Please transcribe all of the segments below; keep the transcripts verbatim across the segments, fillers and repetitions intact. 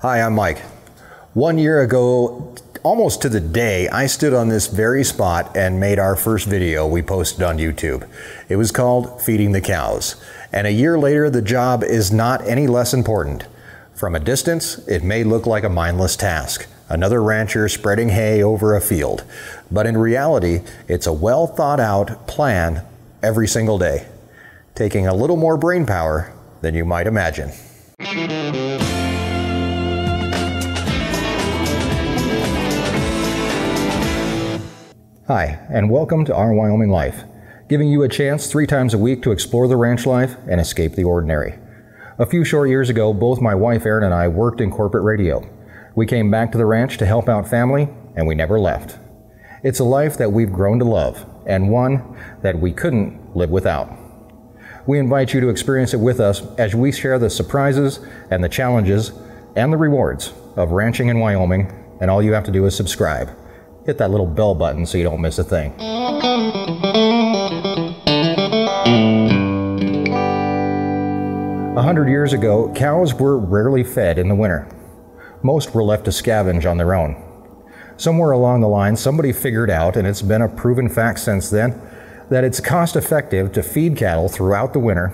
Hi, I'm Mike. One year ago, almost to the day, I stood on this very spot and made our first video we posted on YouTube. It was called Feeding the Cows. And a year later, the job is not any less important. From a distance, it may look like a mindless task. Another rancher spreading hay over a field. But in reality, it's a well thought out plan every single day, taking a little more brain power than you might imagine. Hi, and welcome to Our Wyoming Life, giving you a chance three times a week to explore the ranch life and escape the ordinary. A few short years ago, both my wife Erin and I worked in corporate radio. We came back to the ranch to help out family, and we never left. It's a life that we've grown to love, and one that we couldn't live without. We invite you to experience it with us as we share the surprises and the challenges and the rewards of ranching in Wyoming, and all you have to do is subscribe. Hit that little bell button so you don't miss a thing. A hundred years ago, cows were rarely fed in the winter. Most were left to scavenge on their own. Somewhere along the line, somebody figured out, and it's been a proven fact since then, that it's cost-effective to feed cattle throughout the winter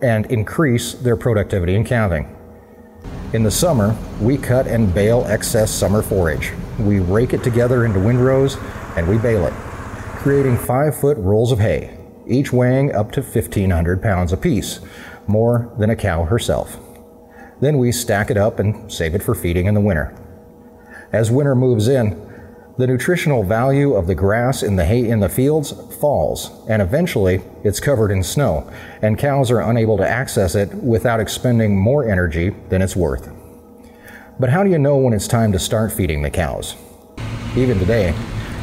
and increase their productivity in calving. In the summer, we cut and bale excess summer forage. We rake it together into windrows and we bale it, creating five-foot rolls of hay, each weighing up to fifteen hundred pounds apiece, more than a cow herself. Then we stack it up and save it for feeding in the winter. As winter moves in, the nutritional value of the grass in the hay in the fields falls, and eventually it's covered in snow, and cows are unable to access it without expending more energy than it's worth. But how do you know when it's time to start feeding the cows? Even today,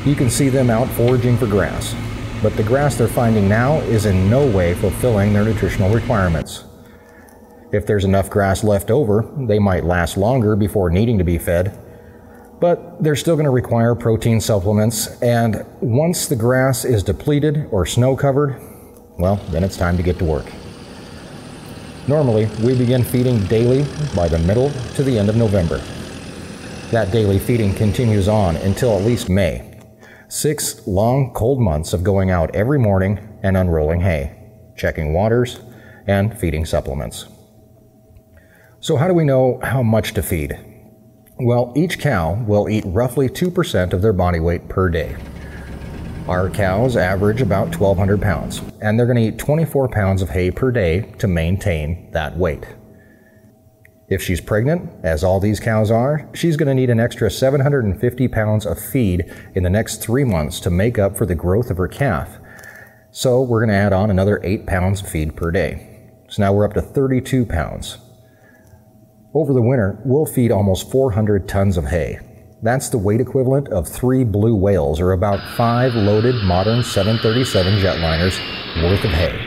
you can see them out foraging for grass, but the grass they're finding now is in no way fulfilling their nutritional requirements. If there's enough grass left over, they might last longer before needing to be fed, but they're still going to require protein supplements, and once the grass is depleted or snow covered, well, then it's time to get to work. Normally, we begin feeding daily by the middle to the end of November. That daily feeding continues on until at least May. Six long, cold months of going out every morning and unrolling hay, checking waters, and feeding supplements. So how do we know how much to feed? Well, each cow will eat roughly two percent of their body weight per day. Our cows average about twelve hundred pounds, and they're going to eat twenty-four pounds of hay per day to maintain that weight. If she's pregnant, as all these cows are, she's going to need an extra seven hundred fifty pounds of feed in the next three months to make up for the growth of her calf. So we're going to add on another eight pounds of feed per day. So now we're up to thirty-two pounds. Over the winter, we'll feed almost four hundred tons of hay. That's the weight equivalent of three blue whales, or about five loaded modern seven thirty-seven jetliners worth of hay.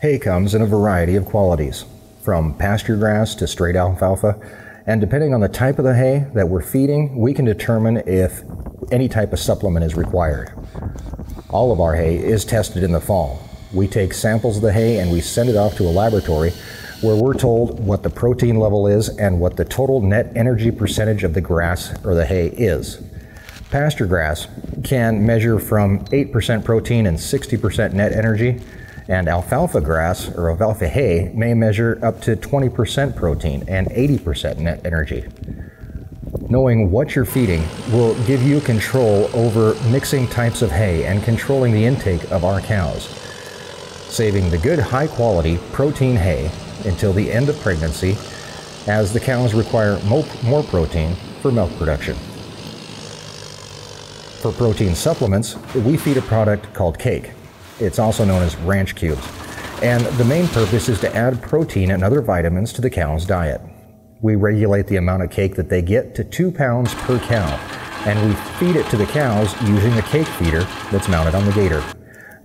Hay comes in a variety of qualities, from pasture grass to straight alfalfa, and depending on the type of the hay that we're feeding, we can determine if any type of supplement is required. All of our hay is tested in the fall. We take samples of the hay and we send it off to a laboratory where we're told what the protein level is and what the total net energy percentage of the grass or the hay is. Pasture grass can measure from eight percent protein and sixty percent net energy, and alfalfa grass or alfalfa hay may measure up to twenty percent protein and eighty percent net energy. Knowing what you're feeding will give you control over mixing types of hay and controlling the intake of our cows, saving the good high-quality protein hay until the end of pregnancy, as the cows require more protein for milk production. For protein supplements, we feed a product called Cake. It's also known as ranch cubes, and the main purpose is to add protein and other vitamins to the cow's diet. We regulate the amount of cake that they get to two pounds per cow, and we feed it to the cows using the cake feeder that's mounted on the gator,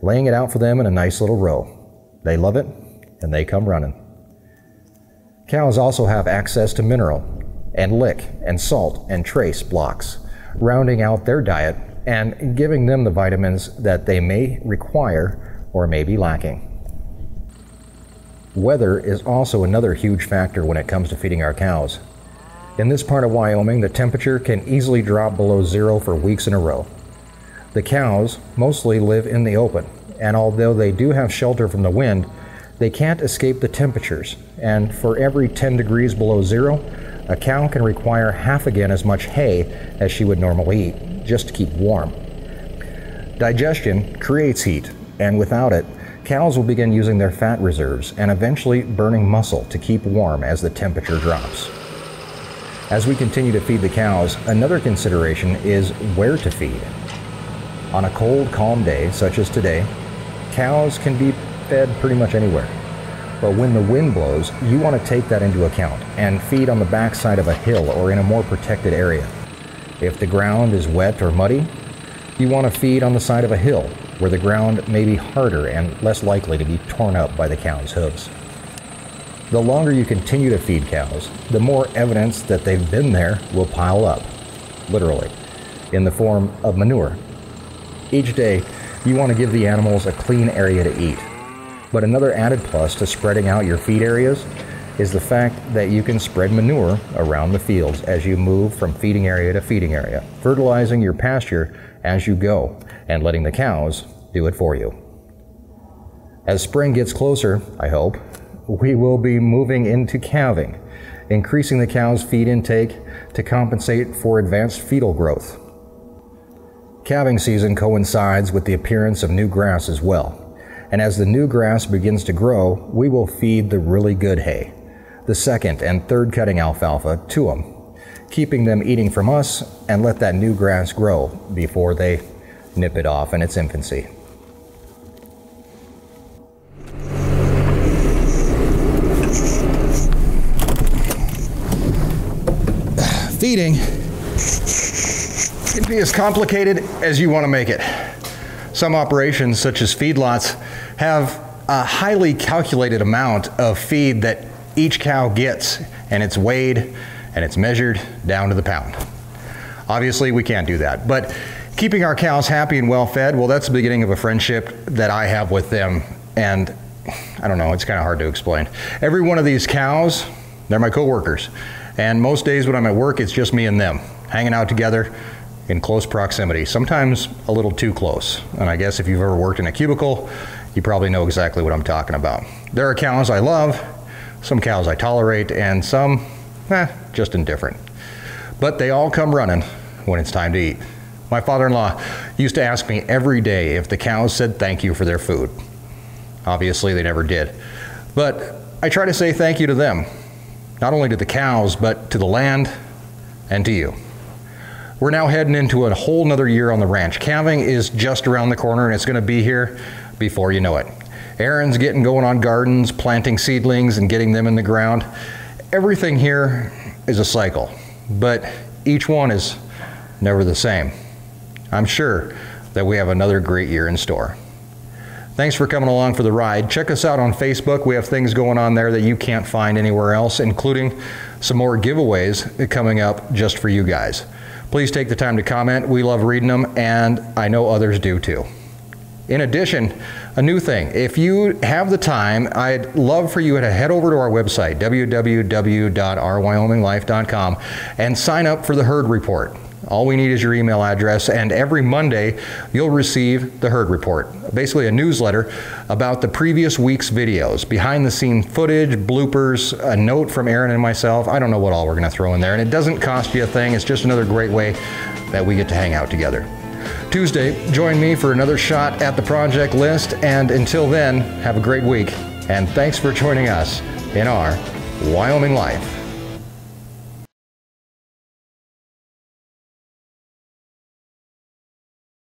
laying it out for them in a nice little row. They love it, and they come running. Cows also have access to mineral and lick and salt and trace blocks, rounding out their diet and giving them the vitamins that they may require or may be lacking. Weather is also another huge factor when it comes to feeding our cows. In this part of Wyoming, the temperature can easily drop below zero for weeks in a row. The cows mostly live in the open, and although they do have shelter from the wind, they can't escape the temperatures, and for every ten degrees below zero, a cow can require half again as much hay as she would normally eat, just to keep warm. Digestion creates heat, and without it, cows will begin using their fat reserves and eventually burning muscle to keep warm as the temperature drops. As we continue to feed the cows, another consideration is where to feed. On a cold, calm day, such as today, cows can be fed pretty much anywhere. But when the wind blows, you want to take that into account and feed on the backside of a hill or in a more protected area. If the ground is wet or muddy, you want to feed on the side of a hill where the ground may be harder and less likely to be torn up by the cow's hooves. The longer you continue to feed cows, the more evidence that they've been there will pile up, literally, in the form of manure. Each day, you want to give the animals a clean area to eat. But another added plus to spreading out your feed areas is the fact that you can spread manure around the fields as you move from feeding area to feeding area, fertilizing your pasture as you go and letting the cows do it for you. As spring gets closer, I hope, we will be moving into calving, increasing the cow's feed intake to compensate for advanced fetal growth. Calving season coincides with the appearance of new grass as well. And as the new grass begins to grow, we will feed the really good hay, the second and third cutting alfalfa, to them, keeping them eating from us and let that new grass grow before they nip it off in its infancy. Feeding can be as complicated as you want to make it. Some operations, such as feedlots, have a highly calculated amount of feed that each cow gets, and it's weighed and it's measured down to the pound. Obviously, we can't do that, but keeping our cows happy and well fed, well, that's the beginning of a friendship that I have with them, and I don't know, it's kind of hard to explain. Every one of these cows, they're my coworkers, and most days when I'm at work, it's just me and them, hanging out together, in close proximity, sometimes a little too close. And I guess if you've ever worked in a cubicle, you probably know exactly what I'm talking about. There are cows I love, some cows I tolerate, and some, eh, just indifferent. But they all come running when it's time to eat. My father-in-law used to ask me every day if the cows said thank you for their food. Obviously they never did. But I try to say thank you to them, not only to the cows, but to the land and to you. We're now heading into a whole nother year on the ranch. Calving is just around the corner and it's gonna be here before you know it. Erin's getting going on gardens, planting seedlings and getting them in the ground. Everything here is a cycle, but each one is never the same. I'm sure that we have another great year in store. Thanks for coming along for the ride. Check us out on Facebook. We have things going on there that you can't find anywhere else, including some more giveaways coming up just for you guys. Please take the time to comment. We love reading them, and I know others do too. In addition, a new thing. If you have the time, I'd love for you to head over to our website, w w w dot our wyoming life dot com, and sign up for the Herd Report. All we need is your email address, and every Monday, you'll receive the Herd Report, basically a newsletter about the previous week's videos, behind-the-scene footage, bloopers, a note from Erin and myself. I don't know what all we're gonna throw in there, and it doesn't cost you a thing. It's just another great way that we get to hang out together. Tuesday, join me for another shot at the project list, and until then, have a great week, and thanks for joining us in Our Wyoming Life.